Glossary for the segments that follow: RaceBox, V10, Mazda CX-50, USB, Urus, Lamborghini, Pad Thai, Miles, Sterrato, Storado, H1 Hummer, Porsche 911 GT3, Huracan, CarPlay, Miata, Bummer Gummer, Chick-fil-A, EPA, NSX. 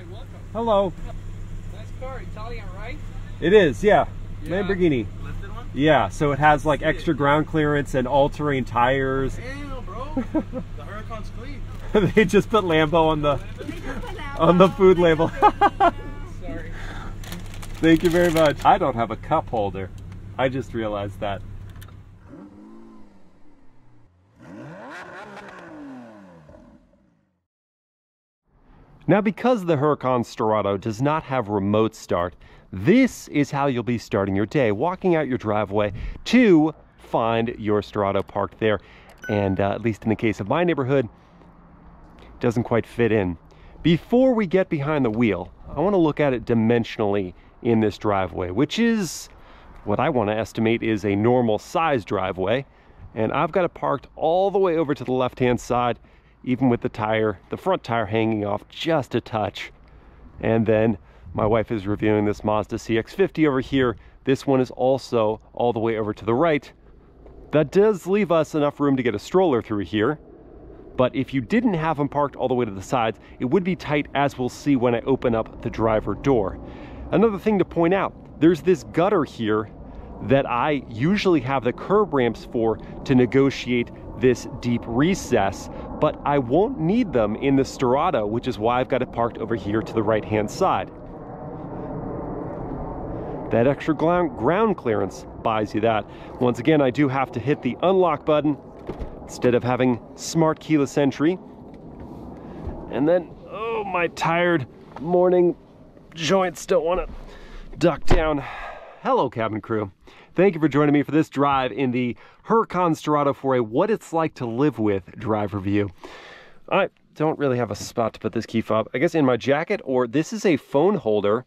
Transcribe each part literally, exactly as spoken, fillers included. Hi, welcome. Hello. Nice car, Italian, right? It is, yeah. yeah. Lamborghini. Lifted one? Yeah, so it has like extra ground clearance and all-terrain tires. Damn, bro. The Huracan's clean. They just put Lambo on the on the food label. Sorry. Thank you very much. I don't have a cup holder. I just realized that. Now, because the Huracan Storado does not have remote start, this is how you'll be starting your day, walking out your driveway to find your Storado parked there. And uh, at least in the case of my neighborhood, it doesn't quite fit in. Before we get behind the wheel, I want to look at it dimensionally in this driveway, which is what I want to estimate is a normal size driveway. And I've got it parked all the way over to the left-hand side, even with the tire, the front tire hanging off just a touch. And then my wife is reviewing this Mazda C X fifty over here. This one is also all the way over to the right. That does leave us enough room to get a stroller through here. But if you didn't have them parked all the way to the sides, it would be tight, as we'll see when I open up the driver door. Another thing to point out, there's this gutter here that I usually have the curb ramps for to negotiate this deep recess, but I won't need them in the Storado, which is why I've got it parked over here to the right-hand side. That extra ground clearance buys you that. Once again, I do have to hit the unlock button instead of having smart keyless entry. And then, oh, my tired morning joints don't want to duck down. Hello, cabin crew. Thank you for joining me for this drive in the Huracan Storado for a what it's like to live with drive review. I don't really have a spot to put this key fob, I guess in my jacket, or this is a phone holder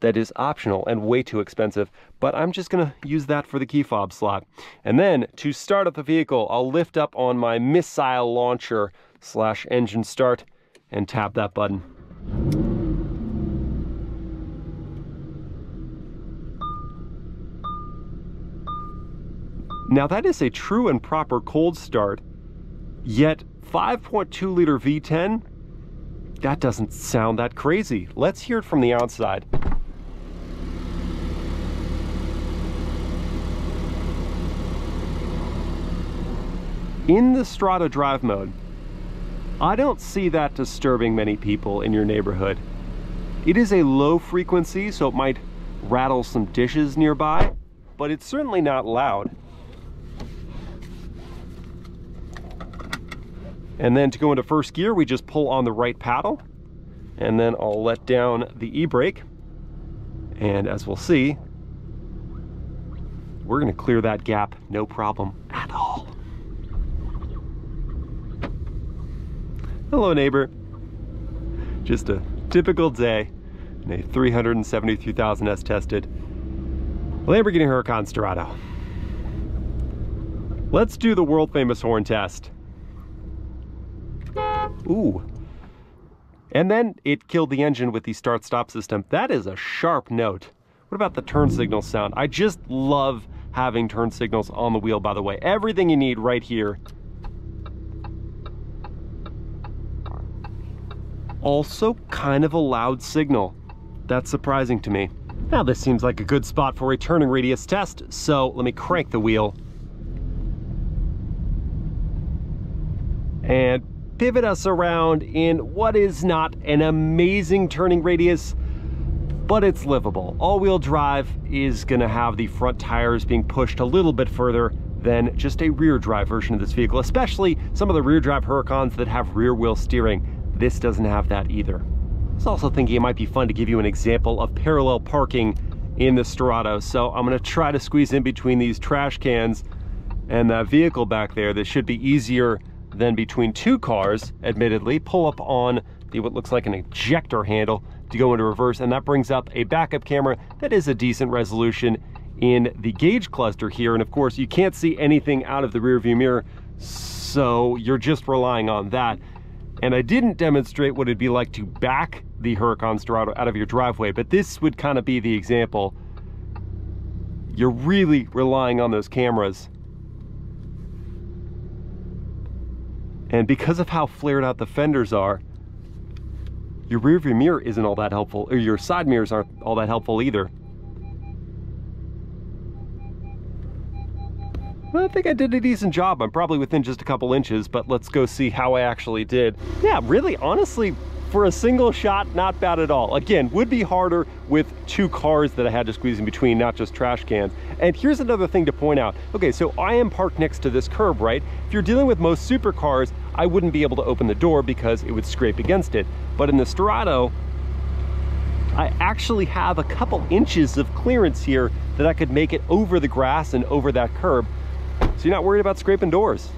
that is optional and way too expensive, but I'm just gonna use that for the key fob slot. And then to start up the vehicle, I'll lift up on my missile launcher slash engine start and tap that button. Now that is a true and proper cold start, yet five point two liter V ten, that doesn't sound that crazy. Let's hear it from the outside. In the Storado drive mode, I don't see that disturbing many people in your neighborhood. It is a low frequency, so it might rattle some dishes nearby, but it's certainly not loud. And then to go into first gear, we just pull on the right paddle, and then I'll let down the e-brake. And as we'll see, we're gonna clear that gap, no problem at all. Hello, neighbor. Just a typical day in a three hundred seventy-three thousand S tested Lamborghini Huracan Storado. Let's do the world famous horn test. Ooh. And then it killed the engine with the start-stop system. That is a sharp note. What about the turn signal sound? I just love having turn signals on the wheel, by the way. Everything you need right here. Also kind of a loud signal. That's surprising to me. Now this seems like a good spot for a turning radius test, so let me crank the wheel. And pivot us around in what is not an amazing turning radius, but it's livable. All-wheel drive is gonna have the front tires being pushed a little bit further than just a rear drive version of this vehicle, especially some of the rear drive Huracans that have rear wheel steering. This doesn't have that either. I was also thinking it might be fun to give you an example of parallel parking in the Storado, so I'm gonna try to squeeze in between these trash cans and that vehicle back there. This should be easier then between two cars, admittedly. Pull up on the what looks like an ejector handle to go into reverse, and that brings up a backup camera that is a decent resolution in the gauge cluster here. And of course, you can't see anything out of the rearview mirror, so you're just relying on that. And I didn't demonstrate what it'd be like to back the Huracan Storado out of your driveway, but this would kind of be the example. You're really relying on those cameras. And because of how flared out the fenders are, Your rear view mirror isn't all that helpful, or your side mirrors aren't all that helpful either. I think I did a decent job. I'm probably within just a couple inches, but let's go see how I actually did. Yeah, really, honestly, for a single shot, not bad at all. Again, would be harder with two cars that I had to squeeze in between, not just trash cans. And here's another thing to point out. Okay, so I am parked next to this curb, right? If you're dealing with most supercars, I wouldn't be able to open the door because it would scrape against it. But in the Stirado, I actually have a couple inches of clearance here that I could make it over the grass and over that curb. So you're not worried about scraping doors.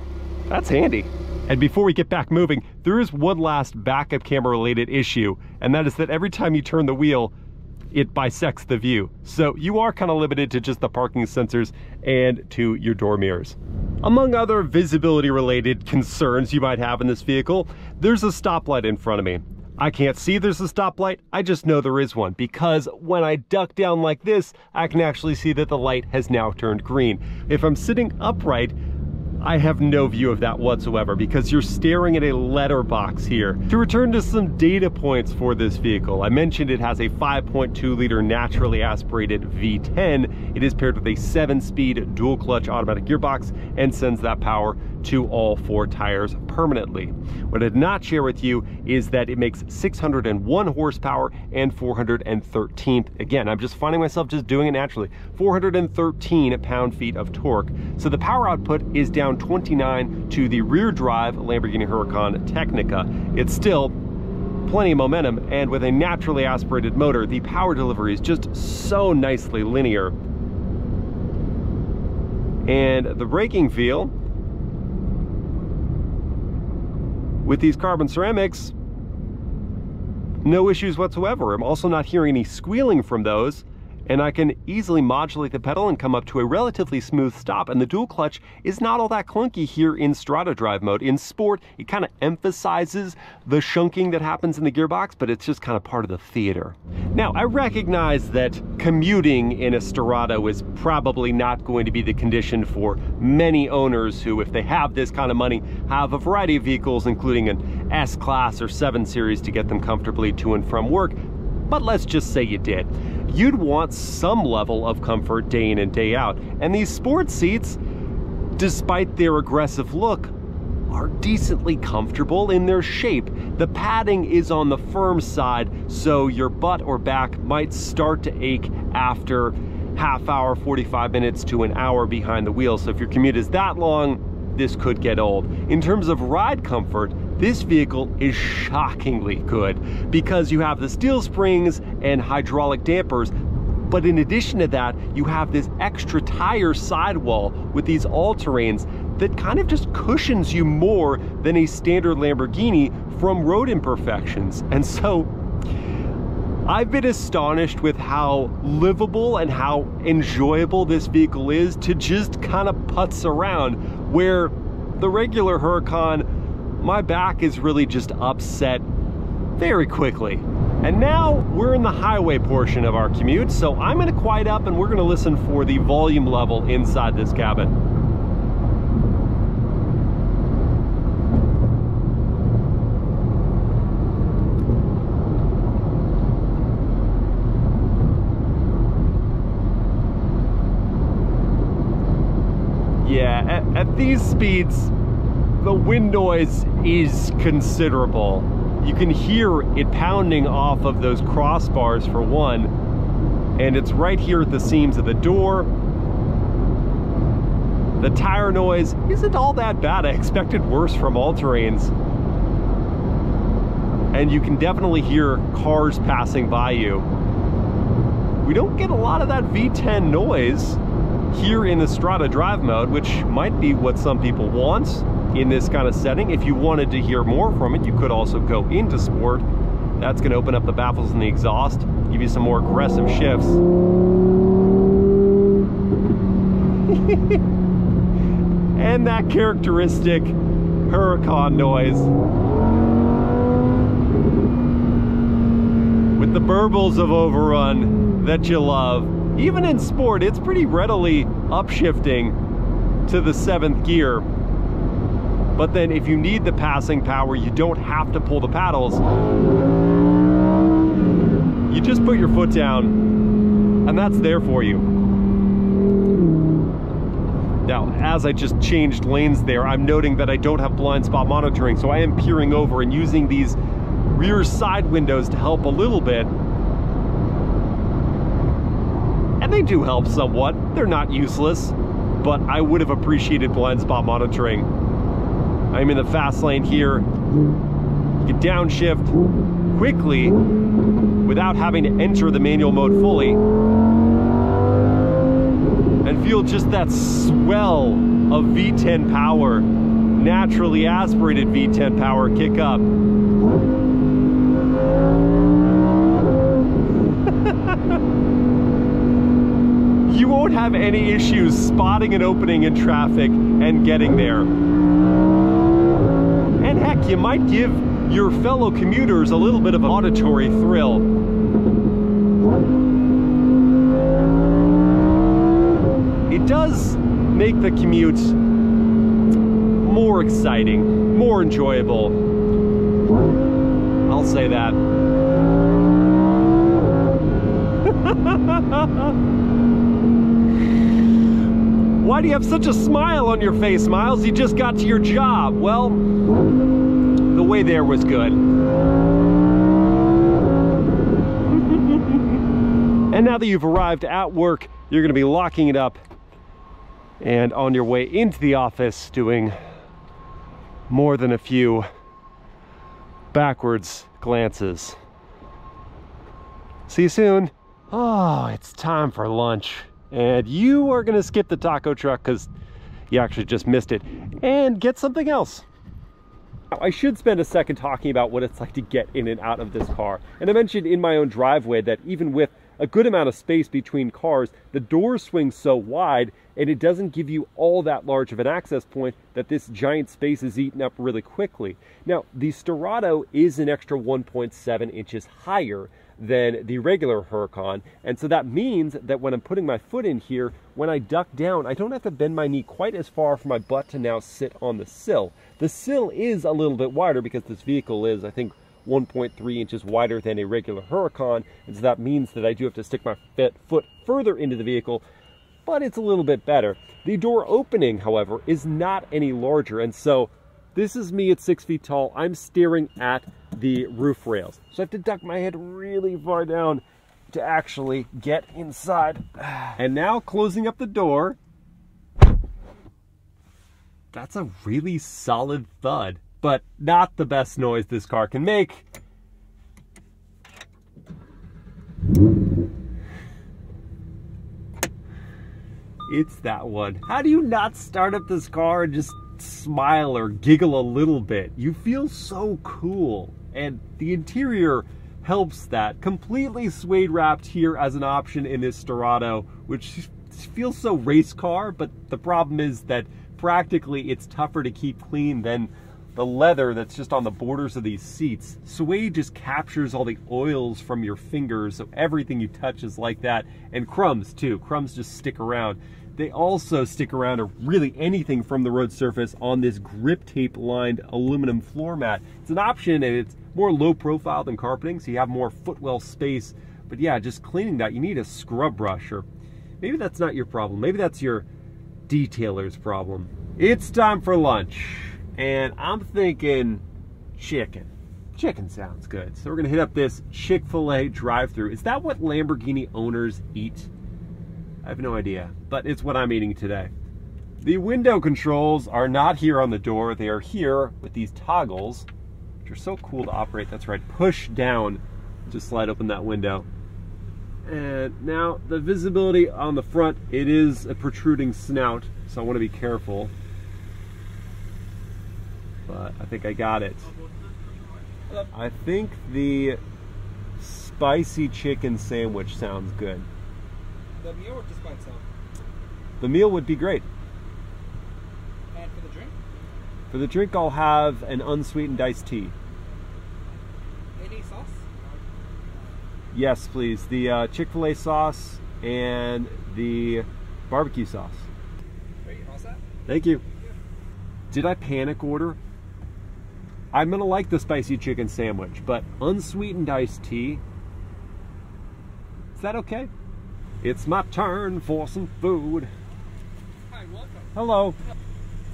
That's handy. And before we get back moving, there is one last backup camera related issue, and that is that every time you turn the wheel, it bisects the view. So you are kind of limited to just the parking sensors and to your door mirrors. Among other visibility related concerns you might have in this vehicle, there's a stoplight in front of me. I can't see there's a stoplight, I just know there is one, because when I duck down like this, I can actually see that the light has now turned green. If I'm sitting upright, I have no view of that whatsoever because you're staring at a letterbox here. To return to some data points for this vehicle, I mentioned it has a five point two liter naturally aspirated V ten. It is paired with a seven speed dual clutch automatic gearbox and sends that power to all four tires permanently. What I did not share with you is that it makes six hundred one horsepower and four hundred thirteen, again, I'm just finding myself just doing it naturally, four hundred thirteen pound-feet of torque. So the power output is down twenty-nine to the rear drive Lamborghini Huracan Technica. It's still plenty of momentum, and with a naturally aspirated motor, the power delivery is just so nicely linear. And the braking feel, with these carbon ceramics, no issues whatsoever. I'm also not hearing any squealing from those, and I can easily modulate the pedal and come up to a relatively smooth stop, and the dual clutch is not all that clunky here in Stirado drive mode. In sport, it kind of emphasizes the shunking that happens in the gearbox, but it's just kind of part of the theater. Now, I recognize that commuting in a Stirado is probably not going to be the condition for many owners who, if they have this kind of money, have a variety of vehicles, including an S class or seven series to get them comfortably to and from work, but let's just say you did. You'd want some level of comfort day in and day out. And these sports seats, despite their aggressive look, are decently comfortable in their shape. The padding is on the firm side, so your butt or back might start to ache after half hour, forty-five minutes to an hour behind the wheel. So if your commute is that long, this could get old. In terms of ride comfort, this vehicle is shockingly good because you have the steel springs and hydraulic dampers, but in addition to that, you have this extra tire sidewall with these all-terrains that kind of just cushions you more than a standard Lamborghini from road imperfections. And so I've been astonished with how livable and how enjoyable this vehicle is to just kind of putz around, where the regular Huracan, my back is really just upset very quickly. And now we're in the highway portion of our commute, so I'm gonna quiet up and we're gonna listen for the volume level inside this cabin. Yeah, at, at these speeds, the wind noise is considerable. You can hear it pounding off of those crossbars for one, and it's right here at the seams of the door. The tire noise isn't all that bad. I expected worse from all terrains. And you can definitely hear cars passing by you. We don't get a lot of that V ten noise here in the Stirado drive mode, which might be what some people want in this kind of setting. If you wanted to hear more from it, you could also go into sport. That's going to open up the baffles and the exhaust, give you some more aggressive shifts. And that characteristic Huracan noise with the burbles of overrun that you love. Even in sport, it's pretty readily upshifting to the seventh gear. But then if you need the passing power, you don't have to pull the paddles. just put your foot down and that's there for you. Now, as I just changed lanes there, I'm noting that I don't have blind spot monitoring, so I am peering over and using these rear side windows to help a little bit. And they do help somewhat. They're not useless, but I would have appreciated blind spot monitoring. I'm in the fast lane here. You can downshift quickly without having to enter the manual mode fully, and feel just that swell of V ten power, naturally aspirated V ten power kick up. You won't have any issues spotting an opening in traffic and getting there. And heck, you might give your fellow commuters a little bit of an auditory thrill. It does make the commute more exciting, more enjoyable. I'll say that. Why do you have such a smile on your face, Miles? You just got to your job. Well, the way there was good. And now that you've arrived at work, you're going to be locking it up and on your way into the office doing more than a few backwards glances. See you soon. Oh, it's time for lunch. And you are gonna skip the taco truck because you actually just missed it and get something else. I should spend a second talking about what it's like to get in and out of this car. And I mentioned in my own driveway that even with a good amount of space between cars, the doors swing so wide and it doesn't give you all that large of an access point that this giant space is eaten up really quickly. Now, the Storado is an extra one point seven inches higher than the regular Huracan, and so that means that when I'm putting my foot in here, when I duck down, I don't have to bend my knee quite as far for my butt to now sit on the sill. The sill is a little bit wider because this vehicle is, I think, one point three inches wider than a regular Huracan, and so that means that I do have to stick my foot further into the vehicle, but it's a little bit better. The door opening, however, is not any larger, and so this is me at six feet tall. I'm staring at the roof rails, so I have to duck my head really far down to actually get inside. And now closing up the door, that's a really solid thud, but not the best noise this car can make. It's that one. How do you not start up this car and just smile or giggle a little bit? You feel so cool, and the interior helps that. Completely suede wrapped here as an option in this Storado, which feels so race car, but the problem is that practically it's tougher to keep clean than the leather that's just on the borders of these seats. Suede just captures all the oils from your fingers, so everything you touch is like that, and crumbs too. Crumbs just stick around. They also stick around, or really anything from the road surface, on this grip tape lined aluminum floor mat. It's an option and it's more low profile than carpeting, so you have more footwell space. But yeah, just cleaning that, you need a scrub brush, or maybe that's not your problem. Maybe that's your detailer's problem. It's time for lunch, and I'm thinking chicken. Chicken sounds good. So we're gonna hit up this Chick-fil-A drive-thru. Is that what Lamborghini owners eat? I have no idea, but it's what I'm eating today. The window controls are not here on the door. They are here with these toggles, which are so cool to operate. That's right, push down to slide open that window. And now the visibility on the front, it is a protruding snout, so I want to be careful. But I think I got it. I think the spicy chicken sandwich sounds good. The meal or just by itself? The meal would be great. And for the drink? For the drink, I'll have an unsweetened iced tea. Any sauce? Yes, please. The uh, Chick-fil-A sauce and the barbecue sauce. Are you all set? Thank you. Yeah. Did I panic order? I'm going to like the spicy chicken sandwich, but unsweetened iced tea? Is that okay? It's my turn for some food. Hi, welcome. Hello.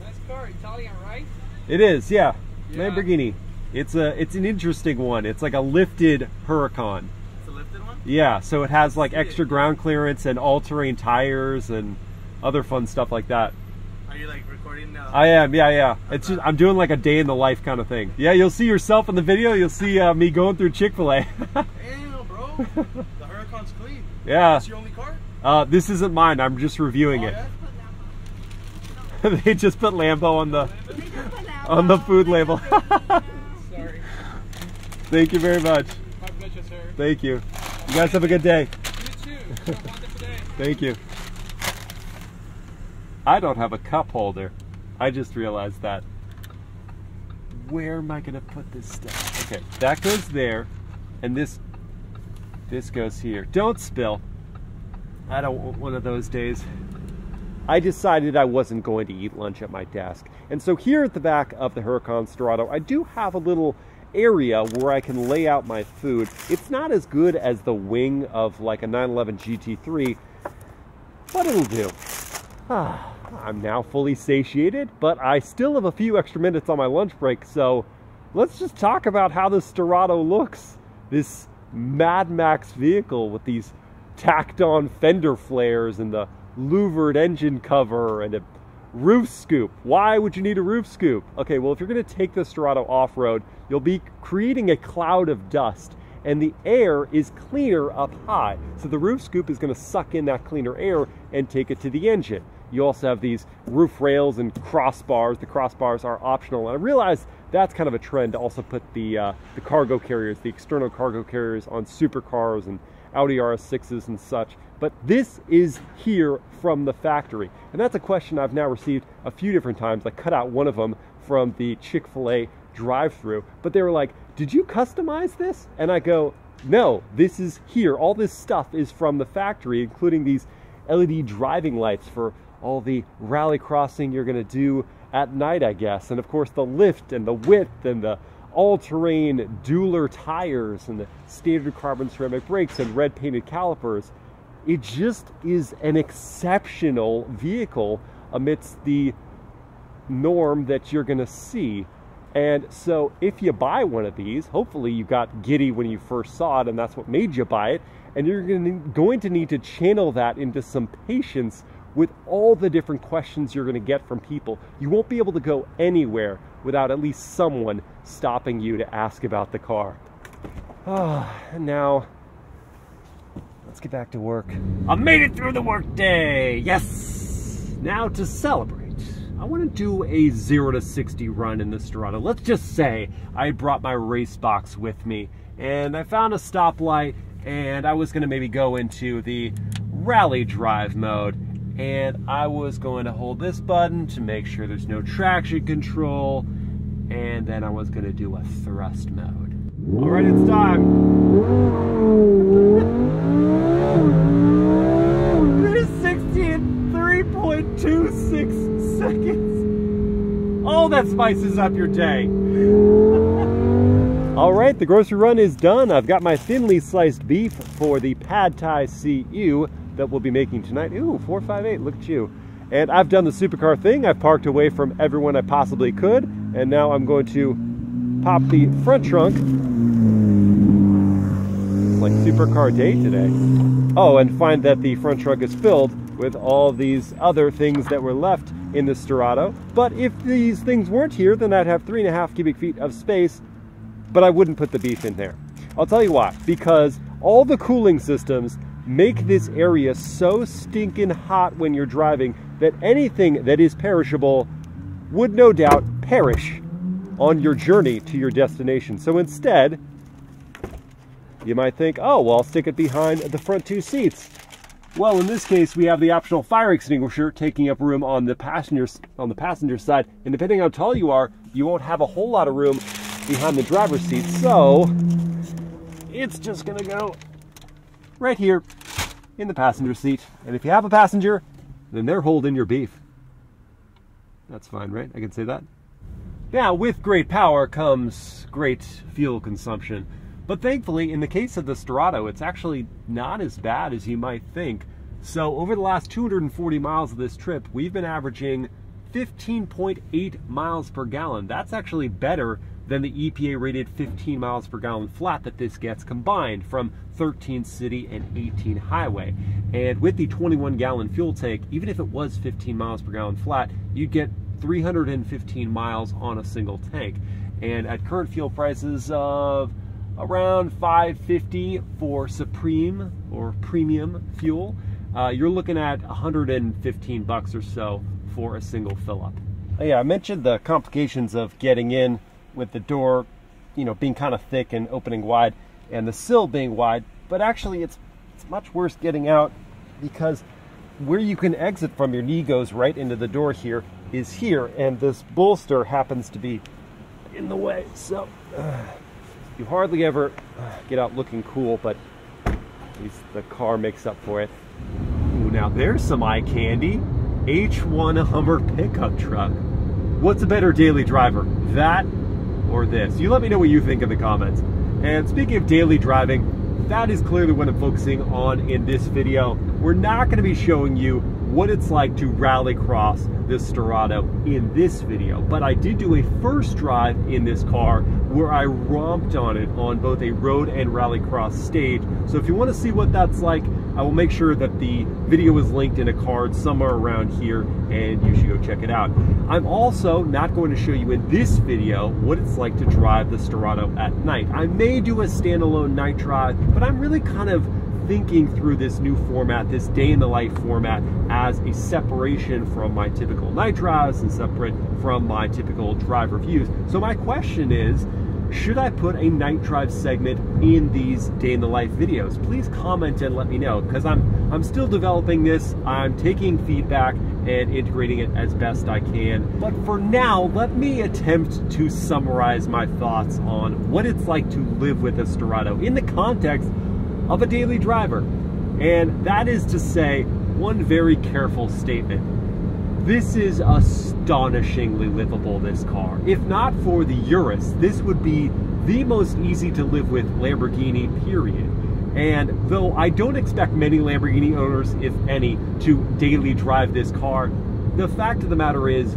Nice car, Italian, right? It is, yeah. yeah. Lamborghini. It's a, it's an interesting one. It's like a lifted Huracan. It's a lifted one? Yeah, so it has like extra ground clearance and all-terrain tires and other fun stuff like that. Are you like recording now? I am, yeah, yeah. It's just, I'm doing like a day in the life kind of thing. Yeah, you'll see yourself in the video. You'll see uh, me going through Chick-fil-A. Damn, bro. The Huracan's clean. Yeah. Is this your only car? Uh, this isn't mine. I'm just reviewing oh, it. Yeah? They just put Lambo on the on the food label. Sorry. Thank you very much. My pleasure, sir. Thank you. You guys have a good day. You too. Have a wonderful day. Thank you. I don't have a cup holder. I just realized that. Where am I gonna put this stuff? Okay, that goes there, and this this goes here. Don't spill. I don't want one of those days. I decided I wasn't going to eat lunch at my desk. And so here at the back of the Huracan Dorado, I do have a little area where I can lay out my food. It's not as good as the wing of like a nine eleven G T three, but it'll do. Ah, I'm now fully satiated, but I still have a few extra minutes on my lunch break, so let's just talk about how this Dorado looks. This Mad Max vehicle with these tacked-on fender flares and the louvered engine cover and a roof scoop. Why would you need a roof scoop? Okay, well, if you're going to take this Dorado off-road, you'll be creating a cloud of dust, and the air is cleaner up high. So the roof scoop is going to suck in that cleaner air and take it to the engine. You also have these roof rails and crossbars. The crossbars are optional. And I realize that's kind of a trend to also put the, uh, the cargo carriers, the external cargo carriers on supercars and Audi R S sixes and such. But this is here from the factory. And that's a question I've now received a few different times. I cut out one of them from the Chick-fil-A drive-through, but they were like, did you customize this? And I go, no, this is here. All this stuff is from the factory, including these L E D driving lights for all the rally crossing you're gonna do at night, I guess. And of course the lift and the width and the all-terrain dualer tires and the standard carbon ceramic brakes and red painted calipers. It just is an exceptional vehicle amidst the norm that you're gonna see. And so if you buy one of these, hopefully you got giddy when you first saw it and that's what made you buy it. And you're going to need to channel that into some patience with all the different questions you're going to get from people. You won't be able to go anywhere without at least someone stopping you to ask about the car. Oh, and now, let's get back to work. I made it through the workday. Yes! Now to celebrate. I want to do a zero to sixty run in this Dorado. Let's just say I brought my race box with me and I found a stoplight and I was going to maybe go into the rally drive mode. And I was going to hold this button to make sure there's no traction control, and then I was going to do a thrust mode. All right, it's time. three sixty in three point two six seconds. Oh, that spices up your day. All right, the grocery run is done. I've got my thinly sliced beef for the Pad Thai C U that we'll be making tonight. Ooh, four five eight, look at you. And I've done the supercar thing. I've parked away from everyone I possibly could. And now I'm going to pop the front trunk. It's like supercar day today. Oh, and find that the front trunk is filled with all these other things that were left in this Dorado. But if these things weren't here, then I'd have three and a half cubic feet of space, but I wouldn't put the beef in there. I'll tell you why, because all the cooling systems make this area so stinking hot when you're driving that anything that is perishable would no doubt perish on your journey to your destination. So instead, you might think, oh, well, I'll stick it behind the front two seats. Well, in this case, we have the optional fire extinguisher taking up room on the passenger, on the passenger side. And depending on how tall you are, you won't have a whole lot of room behind the driver's seat. So it's just gonna go right here in the passenger seat. And if you have a passenger, then they're holding your beef. That's fine, right? I can say that. Now, with great power comes great fuel consumption. But thankfully, in the case of the Strato, it's actually not as bad as you might think. So over the last two hundred forty miles of this trip, we've been averaging fifteen point eight miles per gallon. That's actually better than the E P A rated fifteen miles per gallon flat that this gets combined from thirteen city and eighteen highway. And with the twenty-one gallon fuel tank, even if it was fifteen miles per gallon flat, you'd get three hundred fifteen miles on a single tank. And at current fuel prices of around five fifty for Supreme or premium fuel, uh, you're looking at one hundred fifteen bucks or so for a single fill up. Oh yeah, I mentioned the complications of getting in with the door, you know, being kind of thick and opening wide and the sill being wide, but actually it's, it's much worse getting out, because where you can exit from your knee goes right into the door here is here, and this bolster happens to be in the way. So uh, you hardly ever uh, get out looking cool, but at least the car makes up for it. Ooh, now there's some eye candy. H one Hummer pickup truck. What's a better daily driver, that or this? You let me know what you think in the comments. And speaking of daily driving, that is clearly what I'm focusing on in this video. We're not going to be showing you what it's like to rally cross this Strato in this video, but I did do a first drive in this car where I romped on it on both a road and rallycross stage. So if you want to see what that's like, I will make sure that the video is linked in a card somewhere around here, and you should go check it out. I'm also not going to show you in this video what it's like to drive the Strato at night. I may do a standalone night drive, but I'm really kind of thinking through this new format, this day in the life format, as a separation from my typical night drives and separate from my typical drive reviews. So my question is, should I put a night drive segment in these day in the life videos? Please comment and let me know, because I'm I'm still developing this. I'm taking feedback and integrating it as best I can. But for now, let me attempt to summarize my thoughts on what it's like to live with a Strato in the context of a daily driver. And that is to say one very careful statement. This is astonishingly livable, this car. If not for the Urus, this would be the most easy to live with Lamborghini, period. And though I don't expect many Lamborghini owners, if any, to daily drive this car, the fact of the matter is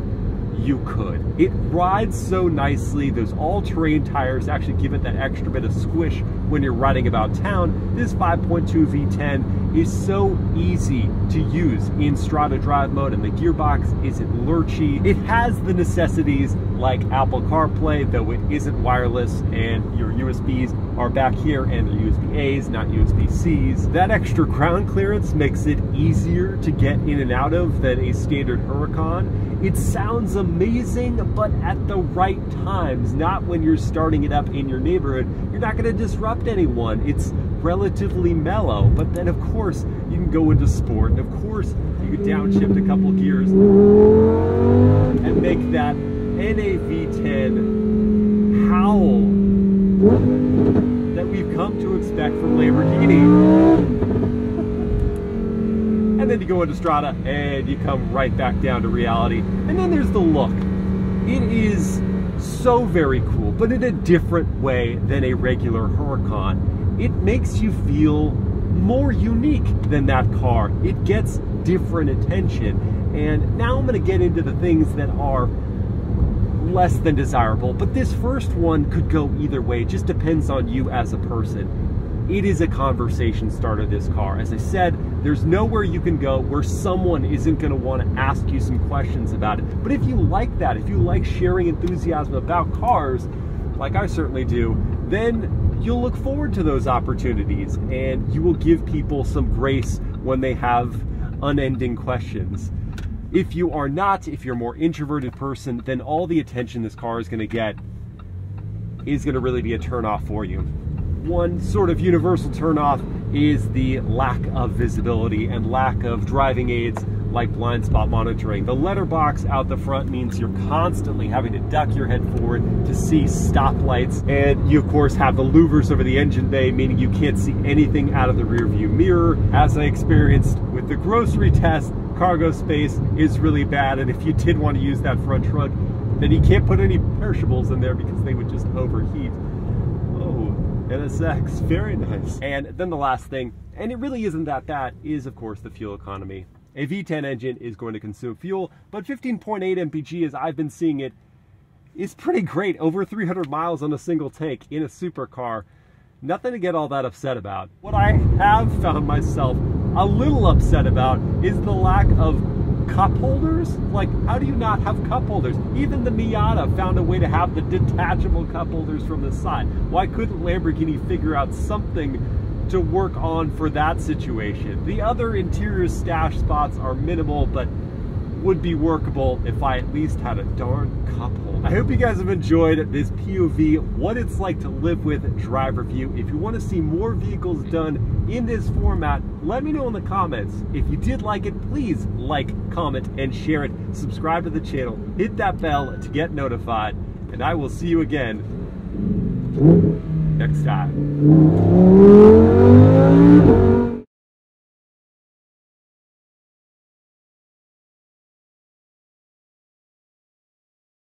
you could. It rides so nicely. Those all-terrain tires actually give it that extra bit of squish when you're riding about town. This five point two V ten is so easy to use in Strato drive mode, and the gearbox isn't lurchy. It has the necessities like Apple CarPlay, though it isn't wireless, and your U S Bs are back here, and they're U S B A's, not U S B C's. That extra ground clearance makes it easier to get in and out of than a standard Huracan. It sounds amazing, but at the right times, not when you're starting it up in your neighborhood. You're not going to disrupt anyone. It's relatively mellow, but then of course you can go into sport, and of course you can downshift a couple gears and make that N A V ten howl that we've come to expect from Lamborghini. And then you go into Strada and you come right back down to reality. And then there's the look. It is so very cool, but in a different way than a regular Huracan. It makes you feel more unique than that car. It gets different attention. And now I'm going to get into the things that are less than desirable, but this first one could go either way. It just depends on you as a person. It is a conversation starter, this car. As I said, there's nowhere you can go where someone isn't going to want to ask you some questions about it. But if you like that, if you like sharing enthusiasm about cars, like I certainly do, then you'll look forward to those opportunities, and you will give people some grace when they have unending questions. If you are not, if you're a more introverted person, then all the attention this car is going to get is going to really be a turnoff for you. One sort of universal turnoff is the lack of visibility and lack of driving aids like blind spot monitoring. The letterbox out the front means you're constantly having to duck your head forward to see stoplights, and you of course have the louvers over the engine bay, meaning you can't see anything out of the rearview mirror. As I experienced with the grocery test, cargo space is really bad, and if you did want to use that front trunk, then you can't put any perishables in there because they would just overheat. Oh, N S X, very nice. And then the last thing, and it really isn't that bad, is of course the fuel economy. A V ten engine is going to consume fuel, but fifteen point eight M P G, as I've been seeing it, is pretty great. Over three hundred miles on a single tank in a supercar. Nothing to get all that upset about. What I have found myself a little upset about is the lack of cup holders. Like, how do you not have cup holders? Even the Miata found a way to have the detachable cup holders from the side. Why couldn't Lamborghini figure out something to work on for that situation? The other interior stash spots are minimal, but would be workable if I at least had a darn cup holder. I hope you guys have enjoyed this P O V, what it's like to live with drive review. If you want to see more vehicles done in this format, let me know in the comments. If you did like it, please like, comment, and share it. Subscribe to the channel, hit that bell to get notified, and I will see you again next time.